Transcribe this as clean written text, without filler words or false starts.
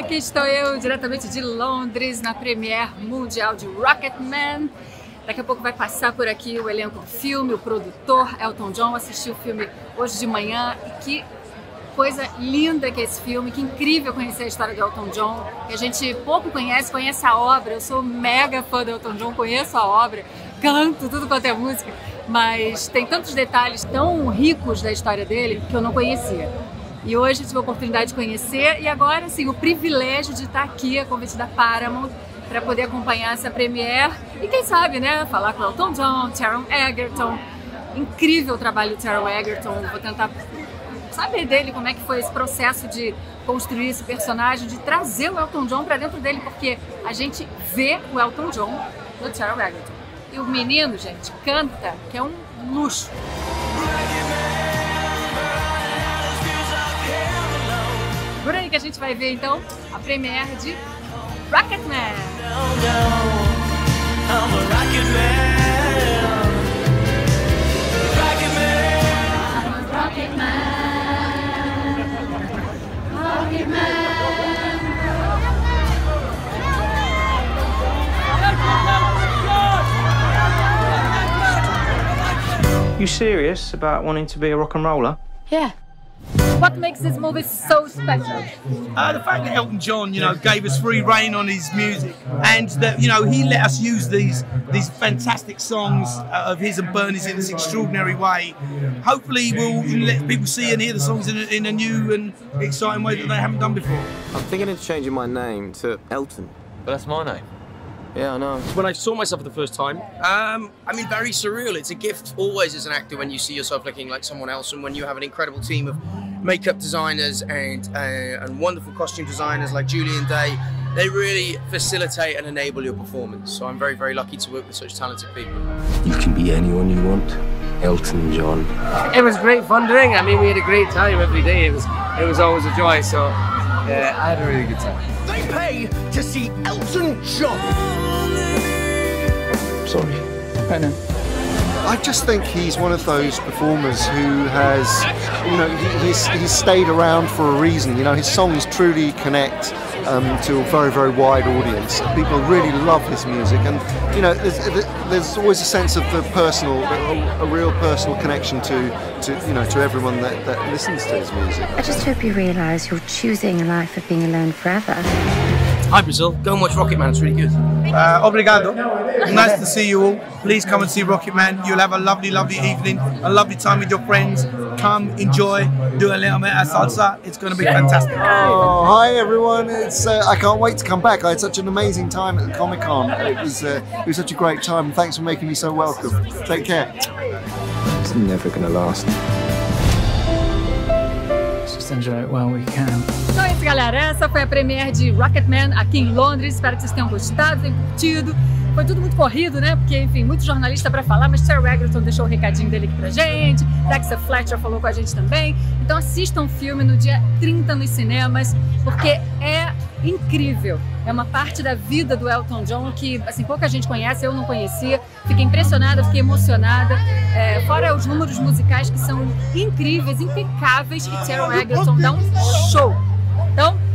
Aqui estou eu, diretamente de Londres, na premiere mundial de Rocketman. Daqui a pouco vai passar por aqui o elenco do filme, o produtor Elton John. Assisti o filme hoje de manhã e que coisa linda que é esse filme, que incrível conhecer a história de Elton John, que a gente pouco conhece a obra. Eu sou mega fã do Elton John, conheço a obra, canto tudo quanto é música, mas tem tantos detalhes tão ricos da história dele que eu não conhecia. E hoje eu tive a oportunidade de conhecer e agora sim o privilégio de estar aqui a convite da Paramount para poder acompanhar essa premiere e quem sabe, né, falar com Elton John, Taron Egerton. Incrível o trabalho do Taron Egerton, vou tentar saber dele como é que foi esse processo de construir esse personagem, de trazer o Elton John para dentro dele, porque a gente vê o Elton John no Taron Egerton. E o menino, gente, canta, que é um luxo. Por aí que a gente vai ver então a premiere de Rocketman. You serious about wanting to be a rock and roller? Yeah. What makes this movie so special? The fact that Elton John, you know, gave us free rein on his music, and that, you know, he let us use these fantastic songs of his and Bernie's in this extraordinary way. Hopefully, we'll let people see and hear the songs in a new and exciting way that they haven't done before. I'm thinking of changing my name to Elton. But that's my name. Yeah, I know. When I saw myself for the first time, I mean, very surreal. It's a gift always as an actor when you see yourself looking like someone else, and when you have an incredible team of makeup designers and wonderful costume designers like Julian Day. They really facilitate and enable your performance. So I'm very, very lucky to work with such talented people. You can be anyone you want. Elton John. It was great fun doing. I mean, we had a great time every day. It was always a joy. So yeah, I had a really good time. They pay to see Elton John. Sorry. I know. I just think he's one of those performers who has, you know, he's stayed around for a reason. You know, his songs truly connect to a very, very wide audience. People really love his music, and you know, there's always a sense of the personal, a real personal connection to everyone that listens to his music. I just hope you realise you're choosing a life of being alone forever. Hi Brazil, go and watch Rocketman, it's really good. Obrigado, nice to see you all. Please come and see Rocketman, you'll have a lovely, lovely evening, a lovely time with your friends. Come, enjoy, do a little bit of salsa, it's going to be fantastic. Oh, hi everyone, it's, I can't wait to come back. I had such an amazing time at the Comic-Con, it was such a great time, and thanks for making me so welcome. Take care. It's never going to last. Let's just enjoy it while we can. Então é isso, galera. Essa foi a premiere de Rocketman aqui em Londres. Espero que vocês tenham gostado, tenham curtido. Foi tudo muito corrido, né? Porque, enfim, muito jornalista pra falar, mas Taron Egerton deixou o recadinho dele aqui pra gente, Dexter Fletcher falou com a gente também. Então assistam o filme no dia 30 nos cinemas, porque é incrível. É uma parte da vida do Elton John que, assim, pouca gente conhece, eu não conhecia. Fiquei impressionada, fiquei emocionada. É, fora os números musicais que são incríveis, impecáveis, e Taron Egerton dá um show. Então,